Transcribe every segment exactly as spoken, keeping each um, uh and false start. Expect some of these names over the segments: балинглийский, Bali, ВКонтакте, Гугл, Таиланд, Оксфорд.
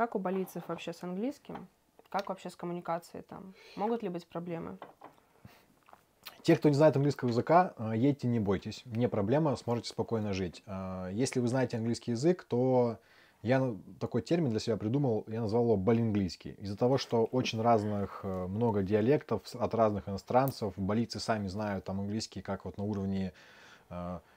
Как у балийцев вообще с английским? Как вообще с коммуникацией там? Могут ли быть проблемы? Те, кто не знает английского языка, едьте, не бойтесь. Не проблема, сможете спокойно жить. Если вы знаете английский язык, то я такой термин для себя придумал, я назвал его балинглийский. Из-за того, что очень разных, много диалектов от разных иностранцев, балийцы сами знают там английский, как вот на уровне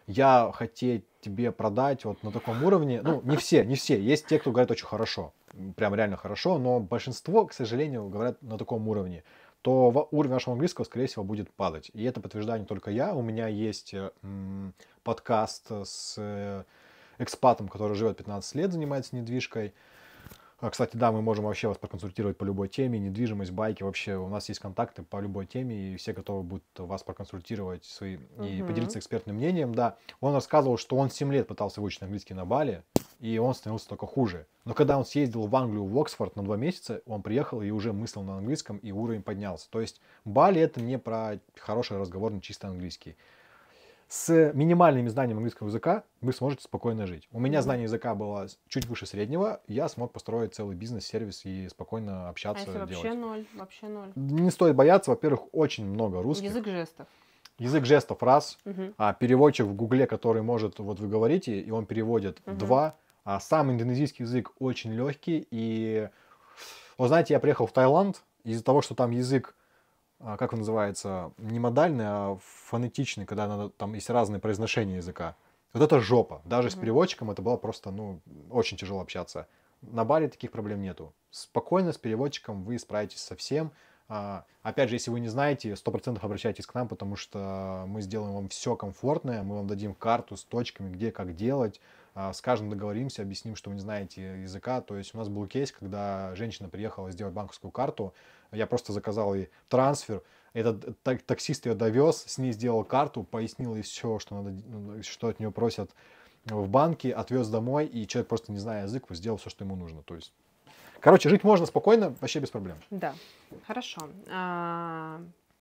«я хотеть тебе продать», вот на таком уровне. Ну, не все, не все. Есть те, кто говорят очень хорошо, прям реально хорошо, но большинство, к сожалению, говорят на таком уровне. То уровень вашего английского, скорее всего, будет падать. И это подтверждаю не только я. У меня есть подкаст с экспатом, который живет пятнадцать лет, занимается недвижкой. Кстати, да, мы можем вообще вас проконсультировать по любой теме. Недвижимость, байки, вообще у нас есть контакты по любой теме, и все готовы будут вас проконсультировать свои, угу. и поделиться экспертным мнением. Да, он рассказывал, что он семь лет пытался выучить английский на Бали, и он становился только хуже. Но когда он съездил в Англию, в Оксфорд на два месяца, он приехал и уже мыслил на английском, и уровень поднялся. То есть Бали — это не про хороший разговорный чисто английский. С минимальными знаниями английского языка вы сможете спокойно жить. У меня знание языка было чуть выше среднего, я смог построить целый бизнес-сервис и спокойно общаться. А если делать. Вообще ноль, вообще ноль. Не стоит бояться, во-первых, очень много русских. Язык жестов. Язык жестов раз, угу. а переводчик в Гугле, который может, вот вы говорите, и он переводит, угу. два. А сам индонезийский язык очень легкий. И, вы знаете, я приехал в Таиланд, из-за того, что там язык, как он называется, не модальный, а фонетичный, когда надо, там есть разные произношения языка. Вот это жопа. Даже mm-hmm. с переводчиком это было просто, ну, очень тяжело общаться. На Бали таких проблем нету. Спокойно с переводчиком вы справитесь со всем. А, опять же, если вы не знаете, сто процентов обращайтесь к нам, потому что мы сделаем вам все комфортное, мы вам дадим карту с точками, где, как делать. А, с каждым договоримся, объясним, что вы не знаете языка. То есть у нас был кейс, когда женщина приехала сделать банковскую карту, я просто заказал ей трансфер, этот так, таксист ее довез, с ней сделал карту, пояснил ей все, что, надо, что от нее просят в банке, отвез домой, и человек, просто не зная язык, сделал все, что ему нужно. То есть, короче, жить можно спокойно, вообще без проблем. Да, хорошо.